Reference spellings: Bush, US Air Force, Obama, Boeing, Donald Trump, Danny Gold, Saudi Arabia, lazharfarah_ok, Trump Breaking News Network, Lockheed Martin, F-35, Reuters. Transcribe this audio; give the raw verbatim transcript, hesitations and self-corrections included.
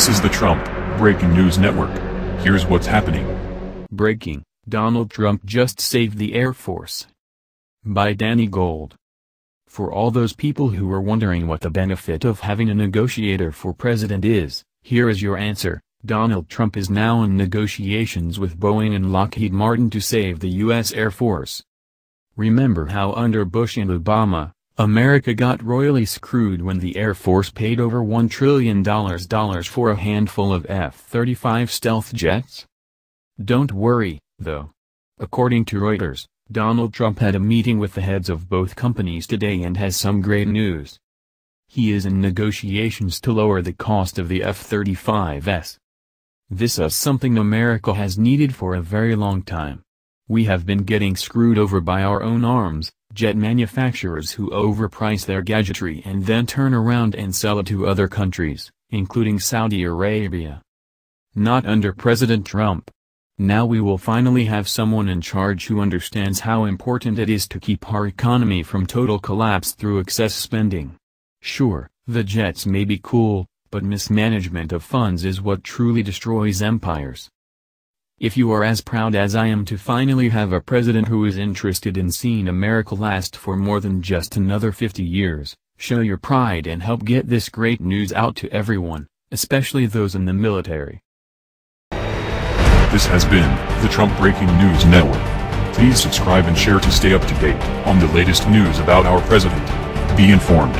This is the Trump Breaking News Network. Here's what's happening. Breaking: Donald Trump just saved the Air Force. By Danny Gold. For all those people who are wondering what the benefit of having a negotiator for president is, here is your answer. Donald Trump is now in negotiations with Boeing and Lockheed Martin to save the U S Air Force. Remember how under Bush and Obama, America got royally screwed when the Air Force paid over one trillion dollars for a handful of F thirty-five stealth jets? Don't worry, though. According to Reuters, Donald Trump had a meeting with the heads of both companies today and has some great news. He is in negotiations to lower the cost of the F thirty-fives. This is something America has needed for a very long time. We have been getting screwed over by our own arms, jet manufacturers who overprice their gadgetry and then turn around and sell it to other countries, including Saudi Arabia. Not under President Trump. Now we will finally have someone in charge who understands how important it is to keep our economy from total collapse through excess spending. Sure, the jets may be cool, but mismanagement of funds is what truly destroys empires. If you are as proud as I am to finally have a president who is interested in seeing America last for more than just another fifty years, show your pride and help get this great news out to everyone, especially those in the military. This has been the Trump Breaking News Network. Please subscribe and share to stay up to date on the latest news about our president. Be informed.